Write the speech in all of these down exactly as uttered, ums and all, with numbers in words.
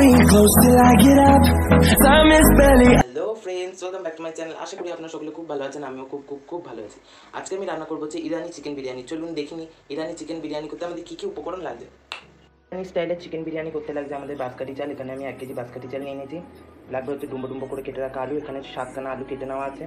me close till I get up. Time is barely. Hello friends, welcome back to my channel. आशा करी आपना সকলে खूब ভালো আছেন, আমিও খুব খুব খুব ভালো আছি। আজকে আমি রান্না করব হচ্ছে ইরানি চিকেন বিরিয়ানি। চলুন দেখিনি ইরানি চিকেন বিরিয়ানি করতে আমাদের কি কি উপকরণ লাগবে। ইরানি স্টাইলে চিকেন বিরিয়ানি করতে লাগবে আমাদের বাসকাটি চাল। এখানে আমি এক কেজি বাসকাটি চাল নিয়ে নিয়েছি। লাগবে হচ্ছে ডুমবো ডুমবো করে কেটে রাখা আলু। এখানে সাতখানা আলু কেটে নেওয়া আছে।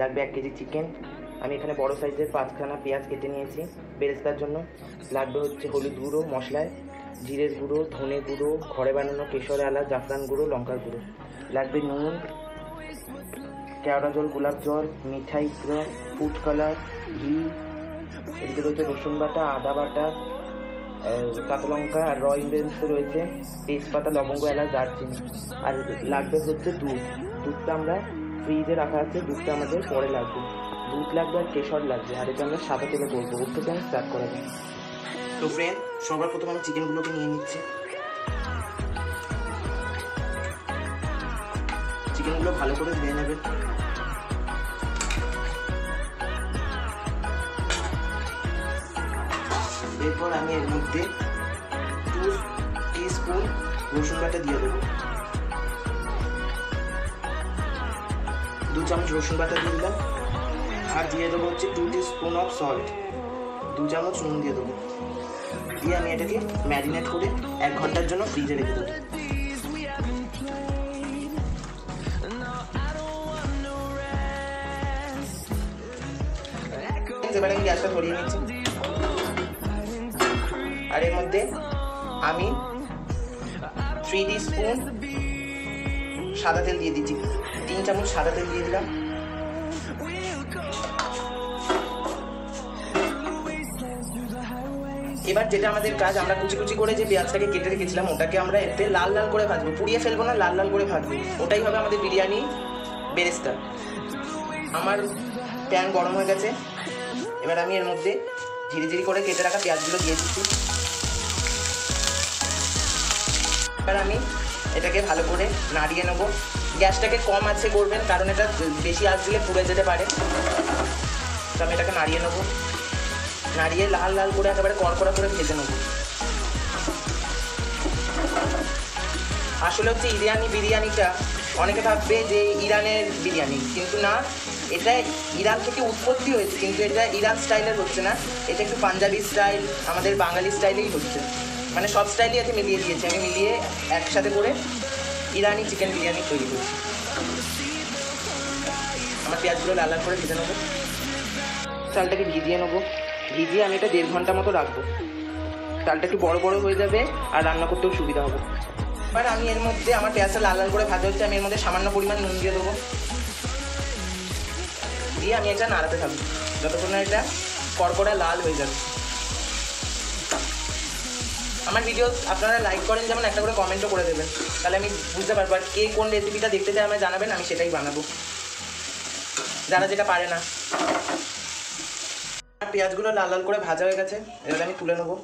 লাগবে এক কেজি চিকেন। আমি এখানে বড় সাইজের পাঁচখানা পেঁয়াজ কেটে নিয়েছি বেরেস্তার জন্য। লাগবে হচ্ছে হলুদ গুঁড়ো, মশলায় জিরের গুঁড়ো, ধনে গুঁড়ো, ঘরে বানানো কেশর আলা, জাফরান গুঁড়ো, লঙ্কার গুঁড়ো। লাগবে নুন, কেওড়া জল, গোলাপ জল, মিঠাই গুঁড়ো, ফুড কালার, ঘি। এদিকে রয়েছে রসুন বাটা, আদা বাটা, কাঁচা লঙ্কা আর র ইনগ্রেডিয়েন্টস রয়েছে তেজপাতা, লবঙ্গ, এলাচ, দারচিনি। আর লাগবে হচ্ছে দুধ। দুধটা আমরা ফ্রিজে রাখা আছে, দুধটা আমাদের পরে লাগবে। দুধ লাগবে আর কেশর লাগবে। আর এটা আমরা সাদা তেলে করবো। ওর থেকে আমি স্টার্ট করা যাবে। তো ফ্রেন্ড, সবার প্রথমে আমি চিকেনগুলোকে নিয়ে নিচ্ছি। চিকেনগুলো ভালো করে ধুয়ে নেবেন। এরপর আমি এর মধ্যে দু টিস্পুন রসুন বাটা দিয়ে দেবো। দু চামচ রসুন বাটা দিয়ে দিলাম। আর দিয়ে দেবো হচ্ছে টু টিস্পুন অফ সল্ট, দু চামচ নুন দিয়ে দেবো। দিয়ে আমি এটাকে ম্যারিনেট করে এক ঘন্টার জন্য ফ্রিজে রেখে দেবো। এবার আমি গ্যাসটা ধরিয়ে নিচ্ছি। আর এর মধ্যে আমি থ্রি টিস্পুন সাদা তেল দিয়ে দিচ্ছি। তিন চামচ সাদা তেল দিয়ে দিলাম। এবার যেটা আমাদের কাজ, আমরা কুচি কুচি করে যে পেঁয়াজটাকে কেটে রেখেছিলাম ওটাকে আমরা এতে লাল লাল করে ভাজবো। পুড়িয়ে ফেলবো না, লাল লাল করে ভাজবো। ওটাই হবে আমাদের বিরিয়ানি বেরেস্তা। আমার প্যান গরম হয়ে গেছে। এবার আমি এর মধ্যে ধীরে ধীরে করে কেটে রাখা পেঁয়াজগুলো দিয়ে দিচ্ছি। এবার আমি এটাকে ভালো করে নাড়িয়ে নেবো। গ্যাসটাকে কম আছে করবেন, কারণ এটা বেশি আঁচ দিলে পুড়ে যেতে পারে। তো আমি এটাকে নাড়িয়ে নেবো। নাড়িয়ে লাল লাল করে একেবারে কড়কড়া করে ভেজে নেব। আসলে হচ্ছে ইরানি বিরিয়ানিটা অনেকে ভাববে যে ইরানের বিরিয়ানি, কিন্তু না, এটা ইরান থেকে উৎপত্তি হয়েছে, কিন্তু এটা ইরান স্টাইলের হচ্ছে না। এটা একটু পাঞ্জাবি স্টাইল, আমাদের বাঙালি স্টাইলেই হচ্ছে। মানে সব স্টাইলই এতে মিলিয়ে দিয়েছি আমি, মিলিয়ে একসাথে করে ইরানি চিকেন বিরিয়ানি তৈরি করছি। আমার পেঁয়াজগুলো লাল লাল করে ভেজে নেবো। চালটাকে ভিজিয়ে নেবো। ভিজিয়ে আমি এটা দেড় ঘন্টা মতো রাখবো। চালটা একটু বড় বড় হয়ে যাবে আর রান্না করতেও সুবিধা হবে। এবার আমি এর মধ্যে, আমার পেঁয়াজটা লাল লাল করে ভাজা হচ্ছে, আমি এর মধ্যে সামান্য পরিমাণ নুন দিয়ে দেবো। দিয়ে আমি এটা নাড়াতে থাকবো যতক্ষণ না এটা কড়কড়া লাল হয়ে যাবে। আমার ভিডিও আপনারা লাইক করেন, যেমন একটা করে কমেন্টও করে দেবেন, তাহলে আমি বুঝতে পারবো। আর কে কোন রেসিপিটা দেখতে চায় আমায় জানাবেন, আমি সেটাই বানাবো, যারা যেটা পারে না। পেঁয়াজগুলো লাল লাল করে ভাজা হয়ে গেছে। এবার আমি তুলে নেবো।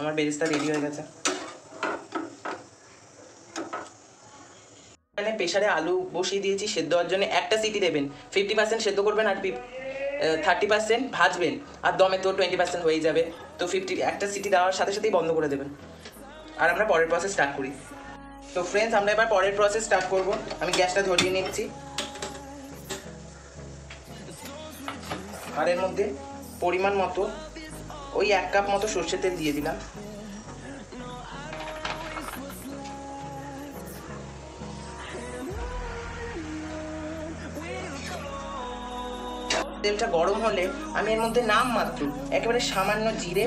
আমার বেরেস্তা রেডি হয়ে গেছে। এখানে প্রেশারে আলু বসিয়ে দিয়েছি সেদ্ধ হওয়ার জন্য। একটা সিটি দেবেন, ফিফটি পার্সেন্ট সেদ্ধ করবেন আর থার্টি পার্সেন্ট ভাজবেন। আর দমে তো টোয়েন্টি পার্সেন্ট হয়ে যাবে। তো ফিফটি একটা সিটি দেওয়ার সাথে সাথেই বন্ধ করে দেবেন। আর আমরা পরের প্রসেস স্টার্ট করি। তো ফ্রেন্ডস, আমরা এবার পরের প্রসেস স্টার্ট করবো। আমি গ্যাসটা ধরিয়ে নিচ্ছি। আর এর মধ্যে পরিমাণ মতো ওই এক কাপ মতো সর্ষের তেল দিয়ে দিলাম। তেলটা গরম হলে আমি এর মধ্যে নাম মাত্র একেবারে সামান্য জিরে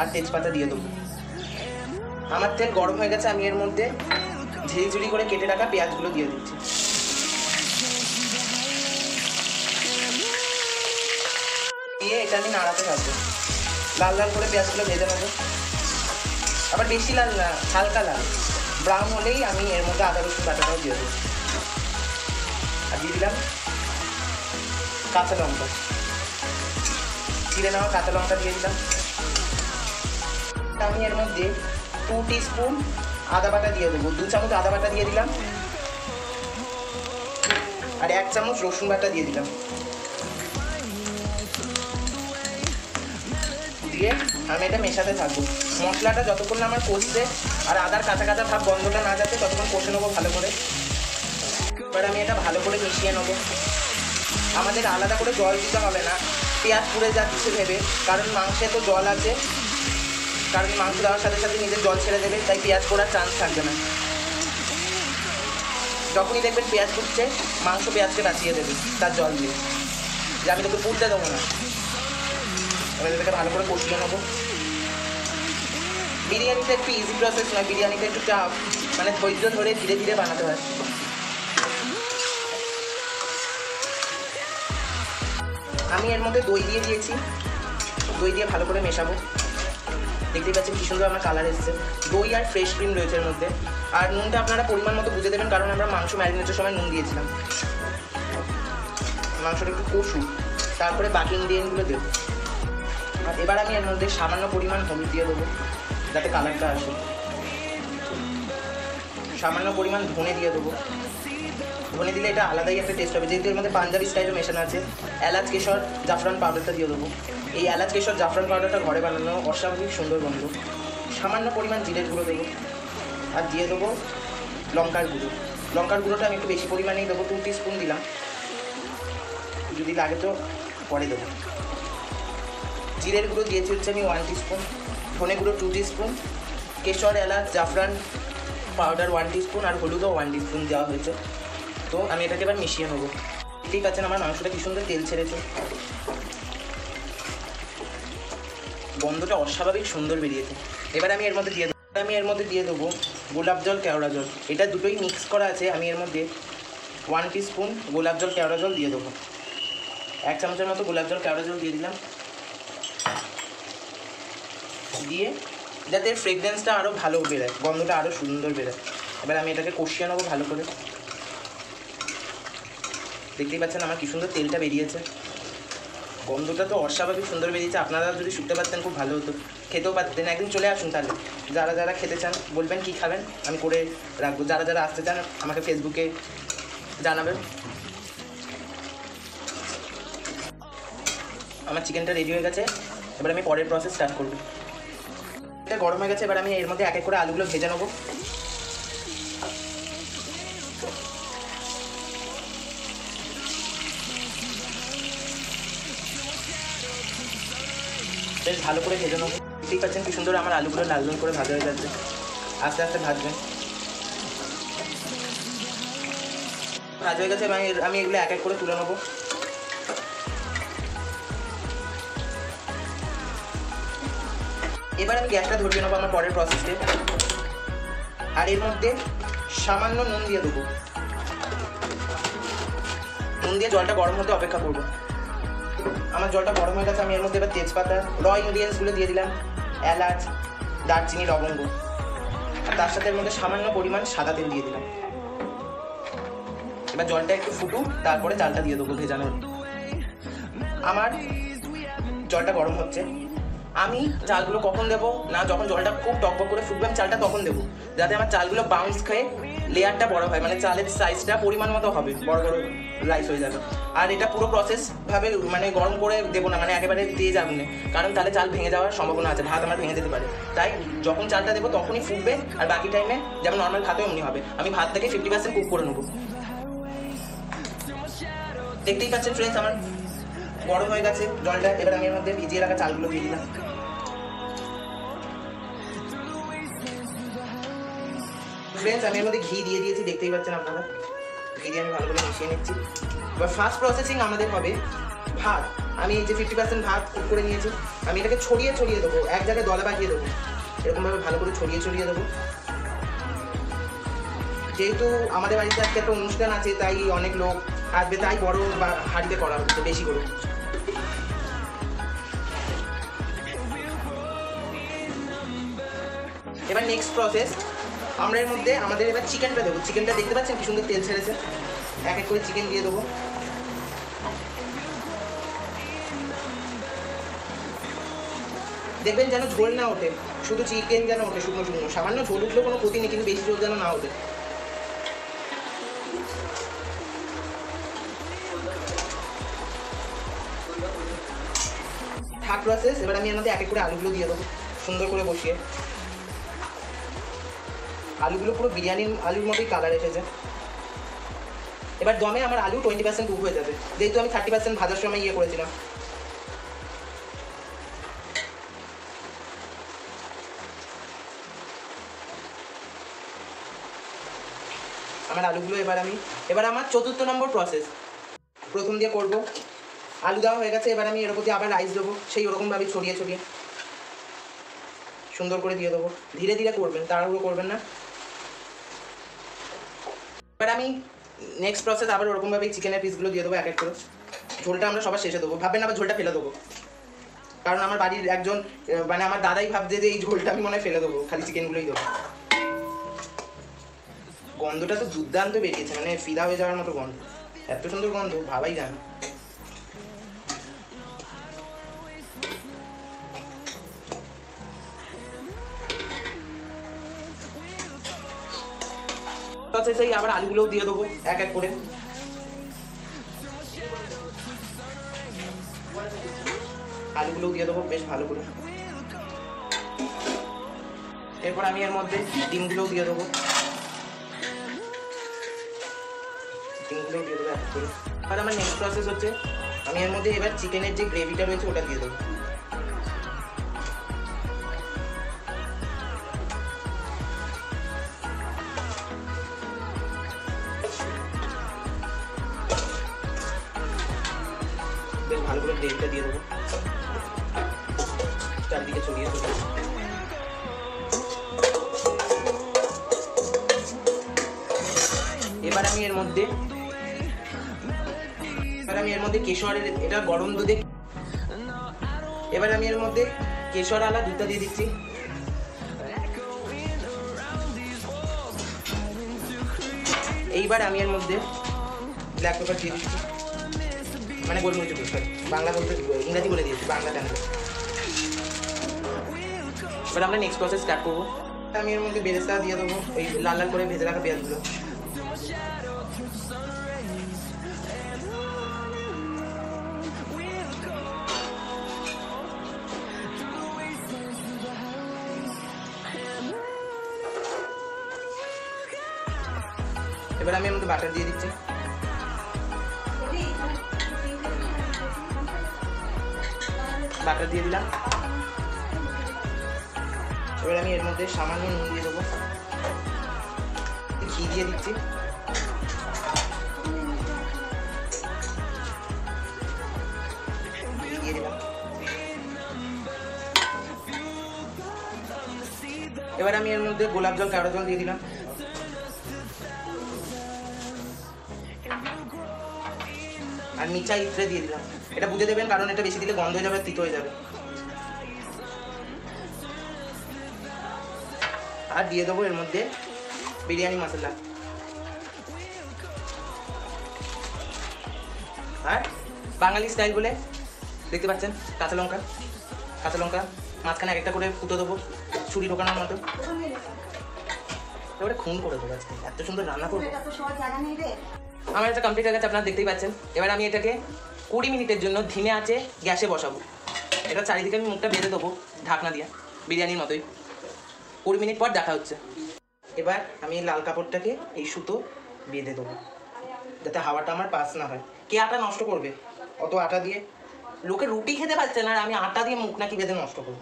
আর তেজপাতা দিয়ে দেবো। আমার তেল গরম হয়ে গেছে। আমি এর মধ্যে ঝিরি ঝুরি করে কেটে রাখা পেঁয়াজগুলো দিয়ে দিচ্ছি। দিয়ে এটা আমি নাড়াতে থাকবো। লাল লাল করে পেঁয়াজগুলো ভেজে নেবো। আবার বেশি লাল না, হালকা লাল, ব্রাউন হলেই আমি এর মধ্যে আদা রসুন বাটাটাও দিয়ে দেবো। আর দিয়ে দিলাম কাঁচা লঙ্কা, চিড়ে নেওয়া কাঁচা লঙ্কা দিয়ে দিলাম। আমি এর মধ্যে টু টিস্পুন আদা বাটা দিয়ে দেবো। দু চামচ আদা বাটা দিয়ে দিলাম। আর এক চামচ রসুন বাটা দিয়ে দিলাম। दिए हमें ये मेशाते थकब मसलाटा जतक्षण ना आमार कषे और आदार काँचा काँचा भाव गन्धटा ना जाते ततक्षण कषे नेब भालो करे। एबार आमि एटा भालो करे मिशिए नेब। आमादेर आलादा करे जल दिते हबे ना पेंयाज पुड़े जाच्छे भेबे कारण मांसे तो जल आछे कारण मांस देওয়ার সাথে সাথে নিজে জল ছেড়ে দেবে তাই পেঁয়াজ পোড়ার চান্স থাকবে না। যখনই দেখবেন পেঁয়াজ ফুটছে মাংস পেঁয়াজকে বাঁচিয়ে দেবে তার জল দিয়ে যে আমি তোকে পুড়তে দেবো না। এবার এটাকে ভালো করে কষিয়ে নেবো। বিরিয়ানিটা একটু ইজি প্রসেস নয়, বিরিয়ানিটা একটু টাফ মানে ধৈর্য ধরে ধীরে ধীরে বানাতে হয়। আমি এর মধ্যে দই দিয়ে দিয়েছি, দই দিয়ে ভালো করে মেশাবো। देखते ही कि सुंदर हमारे कलर एस दई और फ्रेश क्रीम रही है एर मध्य और नून अपनारा परिमाण मतो बुझे देवें कारण हमें माँस मैरिनेटर समय नून दिए माँस कषु तर बाकी इंग्रेडिएंटगुलो देव। एबार आमी एर मध्य सामान्य परिमाण हलुद दिए देव जाते कलरटा आसे, सामान्य परिमाण धने दिए देव। धने दी एटा आलादाई एक टेस्ट है जेहेतु एर मध्य पंजाबी स्टाइल मेशानो आछे। एलाच केशर जाफरान पाउडारटा दिए देव। এই এলাচ কেশর জাফরান পাউডারটা ঘরে বানানো অস্বাভাবিক সুন্দর গন্ধ। সামান্য পরিমাণ জিরের গুঁড়ো দেবো আর দিয়ে দেবো লঙ্কার গুঁড়ো। লঙ্কার গুঁড়োটা আমি একটু বেশি পরিমাণেই দেবো, দু টি স্পুন দিলাম, যদি লাগে তো পরে দেবো। জিরের গুঁড়ো দিয়েছি হচ্ছে আমি ওয়ান টি স্পুন, ধনে গুঁড়ো টু টি স্পুন, কেশর এলাচ জাফরান পাউডার ওয়ান টি স্পুন আর হলুদও ওয়ান টি স্পুন দেওয়া হয়েছে। তো আমি এটাকে এবার মিশিয়ে নেবো। ঠিক আছে, আমার মাংসটা কি সুন্দর তেল ছেড়েছে, গন্ধটা অস্বাভাবিক সুন্দর বেরিয়েছে। এবার আমি এর মধ্যে দিয়ে দেবো আমি এর মধ্যে দিয়ে দেবো গোলাপ জল কেওড়া জল, এটা দুটোই মিক্স করা আছে। আমি এর মধ্যে ওয়ান টি স্পুন গোলাপ জল কেওড়া জল দিয়ে দেবো, এক চামচের মতো গোলাপ জল কেওড়া জল দিয়ে দিলাম। দিয়ে যাতে ফ্রেগরেন্সটা আরও ভালো বেরোয়, গন্ধটা আরও সুন্দর বেরোয়। এবার আমি এটাকে কষিয়ে নেবো ভালো করে। দেখতেই পাচ্ছেন আমার কি সুন্দর তেলটা বেরিয়েছে, গন্ধটা তো অস্বাভাবিক সুন্দর বেরিয়েছে। আপনারা যদি শুনতে পারতেন খুব ভালো হতো, খেতেও পারতেন। একদিন চলে আসুন তাহলে, যারা যারা খেতে চান বলবেন কি খাবেন আমি করে রাখবো। যারা যারা আসতে চান আমাকে ফেসবুকে জানাবেন। আমার চিকেনটা রেডি হয়ে গেছে, এবার আমি পরের প্রসেস স্টার্ট করবো। এটা গরম হয়ে গেছে, এবার আমি এর মধ্যে এক এক করে আলুগুলো ভেজে নেবো। বেশ ভালো করে ভেজে নেবো। ঠিক আছে, কি সুন্দর আমার আলুগুলো লাল লাল করে ভাজা হয়ে যাচ্ছে। আস্তে আস্তে ভাজবেন, ভাজা হয়ে গেছে। আমি আমি এগুলো এক এক করে তুলে নেবো। এবার আমি গ্যাসটা ধরিয়ে নেবো আমার পরের প্রসেসে। আর এর মধ্যে সামান্য নুন দিয়ে দেবো, নুন দিয়ে জলটা গরম হতে অপেক্ষা করবো। আমার জলটা গরম হয়ে গেছে, আমি এর মধ্যে এবার তেজপাতা র ইনগ্রিডিয়েন্টসগুলো দিয়ে দিলাম, এলাচ দারচিনি লবঙ্গ, আর তার সাথে এর মধ্যে সামান্য পরিমাণ সাদা তেল দিয়ে দিলাম। এবার জলটা একটু ফুটুক, তারপরে চালটা দিয়ে দেবো ভেজানো। আমার জলটা গরম হচ্ছে, আমি চালগুলো কখন দেবো না যখন জলটা খুব টকবক করে ফুটবে আমি চালটা তখন দেবো, যাতে আমার চালগুলো বাউন্স খেয়ে লেয়ারটা বড় হয়, মানে চালের সাইজটা পরিমাণ মতো হবে, বড় বড় রাইস হয়ে যাবে। আর এটা পুরো প্রসেসভাবে মানে গরম করে দেবো না, মানে একেবারে দিয়ে যাবেন না, কারণ তাহলে চাল ভেঙে যাওয়ার সম্ভাবনা আছে, ভাত আমার ভেঙে যেতে পারে। তাই যখন চালটা দেবো তখনই ফুটবে, আর বাকি টাইমে যেমন নর্মাল ভাতও এমনি হবে। আমি ভাত থেকে ফিফটি পার্সেন্ট কুক করে নেবো। দেখতেই পাচ্ছেন ফ্রেন্ডস আমার গরম হয়ে গেছে জলটা, এবার আমি এর মধ্যে ভিজিয়ে রাখা চালগুলো দিয়ে দিলাম। ফ্রেন্ডস আমি এর মধ্যে ঘি দিয়ে দিয়েছি, দেখতেই পাচ্ছেন আপনারা। ঘি দিয়ে আমি ভালো করে মিশিয়ে নিচ্ছি। এবার ফার্স্ট প্রসেসিং আমাদের হবে ভাত। আমি এই যে ফিফটি পার্সেন্ট ভাত কুক করে নিয়েছি, আমি এটাকে ছড়িয়ে ছড়িয়ে দেবো, এক জায়গায় দলা বাঁধিয়ে দেবো, এরকমভাবে ভালো করে ছড়িয়ে ছড়িয়ে দেবো। যেহেতু আমাদের বাড়িতে আজকে একটা অনুষ্ঠান আছে তাই অনেক লোক আসবে, তাই বড় বা হাঁড়িতে করা হচ্ছে বেশি করে। এবার নেক্সট প্রসেস আমরা এর মধ্যে আমাদের এবার চিকেনটা দেবো। চিকেনটা দেখতে পাচ্ছেন কি সুন্দর তেল ছেড়েছে, এক এক করে চিকেন দিয়ে দেবো। দেখবেন যেন ঝোল না ওঠে, শুধু চিকেন যেন ওঠে শুকনো শুকনো, সামান্য ঝোল উঠলে কোনো ক্ষতি নেই, কিন্তু বেশি ঝোল যেন না ওঠে। আমার পুরো শেষ। এবার আমি এর মধ্যে এক এক করে আলুগুলো দিয়ে দেবো সুন্দর করে বসিয়ে। আলুগুলো পুরো বিরিয়ানির আলুর মতোই কালার এসেছে। এবার দমে আমার আলু টোয়েন্টি পার্সেন্ট কুক হয়ে যাবে, যেহেতু আমি থার্টি পার্সেন্ট ভাজার সময় ইয়ে করেছিলাম। আমার আলুগুলো এবার আমি এবার আমার চতুর্থ নম্বর প্রসেস প্রথম দিয়ে করব। আলু দেওয়া হয়ে গেছে, এবার আমি এর প্রতি আবার রাইস দেবো, সেই ওরকমভাবে ছড়িয়ে ছড়িয়ে সুন্দর করে দিয়ে দেবো। ধীরে ধীরে করবেন, তাড়াহুড়ো করবেন না। এবার আমি নেক্সট প্রসেস আবার ওরকমভাবে চিকেনের পিসগুলো দিয়ে দেবো এক এক করে। ঝোলটা আমরা সবার শেষে দেবো, ভাববেন আবার ঝোলটা ফেলে দেবো, কারণ আমার বাড়ির একজন মানে আমার দাদাই ভাবছে যে এই ঝোলটা আমি মনে হয় ফেলে দেবো, খালি চিকেনগুলোই দেবো। গন্ধটা তো দুর্দান্ত বেরিয়েছে, মানে ফিদা হয়ে যাওয়ার মতো গন্ধ, এত সুন্দর গন্ধ ভাবাই যায় না। সেই আবার আলুগুলোও দিয়ে দেবো এক এক করে। আলুগুলোও দিয়ে দেবো বেশ ভালো করে। এরপর আমি এর মধ্যে ডিমগুলোও দিয়ে দেবো। আর আমার নেক্সট প্রসেস হচ্ছে আমি এর মধ্যে এবার চিকেনের যে গ্রেভিটা রয়েছে ওটা দিয়ে দেবো। বেশ ভালো করে গ্রেভিটা দিয়ে দেবো, চারদিকে ছড়িয়ে ছড়িয়ে। এবার আমি এর মধ্যে আমি এর মধ্যে কেশরের এটা গরম দুধে এবার আমি এর মধ্যে কেশর আলা দুধটা দিয়ে দিচ্ছি। এইবার আমি এর মধ্যে ব্ল্যাক পেপার দিয়ে দিচ্ছি, মানে গোলমরিচ পেপার, বাংলা বলতে ইংরাজি বলে দিয়েছি, বাংলা জানলে। এবার আমরা নেক্সট প্রসেস স্টার্ট করবো। আমি এর মধ্যে বেরেস্তা দিয়ে দেবো, এই লাল লাল করে ভেজে রাখা পেঁয়াজগুলো। এবার আমি আমাকে বাটার দিয়ে দিচ্ছি। বাটার দিয়ে দিলাম। এবার আমি এর মধ্যে সামান্য নুন দিয়ে দেবো, ঘি দিয়ে দিচ্ছি। এবার আমি এর মধ্যে গোলাপ জল কেওড়া জল দিয়ে দিলাম। আর মিচা ইত্রে দিয়ে দিলাম, এটা বুঝে দেবেন কারণ এটা বেশি দিলে গন্ধ হয়ে যাবে, তিতো হয়ে যাবে। আর দিয়ে দেবো এর মধ্যে বিরিয়ানি মশলা আর বাঙালি স্টাইল বলে দেখতে পাচ্ছেন কাঁচা লঙ্কা। কাঁচা লঙ্কা মাঝখানে একটা করে ফুটো দেবো ছুরি ঢোকানোর মতো, এবারে খুন করে দেবো। আজকে এত সুন্দর রান্না করবো, আমার এটা কমপ্লিট হয়ে গেছে, আপনারা দেখতেই পাচ্ছেন। এবার আমি এটাকে কুড়ি মিনিটের জন্য ধিমে আঁচে গ্যাসে বসাবো। এটা চারিদিকে আমি মুখটা বেঁধে দেবো ঢাকনা দিয়ে, বিরিয়ানির মতোই। কুড়ি মিনিট পর দেখা হচ্ছে। এবার আমি লাল কাপড়টাকে এই সুতো বেঁধে দেবো যাতে হাওয়াটা আমার পাস না হয়। কে আটা নষ্ট করবে? অত আটা দিয়ে লোকে রুটি খেতে পারছে না, আর আমি আটা দিয়ে মুখ নাকি বেঁধে নষ্ট করবো।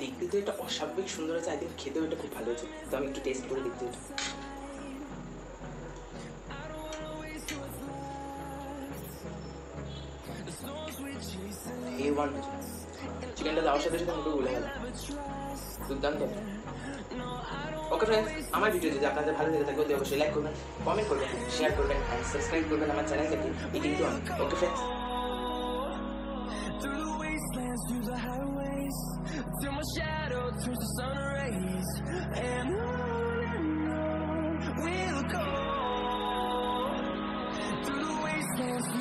দেখতে তো এটা অস্বাভাবিক সুন্দর আছে, একদিন খেতেও এটা খুব ভালো হয়েছে। তো আমি একটু টেস্ট করে দেখতে, চিকেনটা দেওয়ার সাথে সাথে আমাকে বলে গেল দুর্দান্ত। ওকে ফ্রেন্ডস, আমার ভিডিও যদি আপনাদের ভালো লেগে থাকে অবশ্যই লাইক করবেন, কমেন্ট করবেন, শেয়ার করবেন, সাবস্ক্রাইব করবেন আমার চ্যানেলটাকে। এটি কিন্তু okay friends. Through the highways, through my shadow, through the sun rays, and on and on we'll go through the wastelands.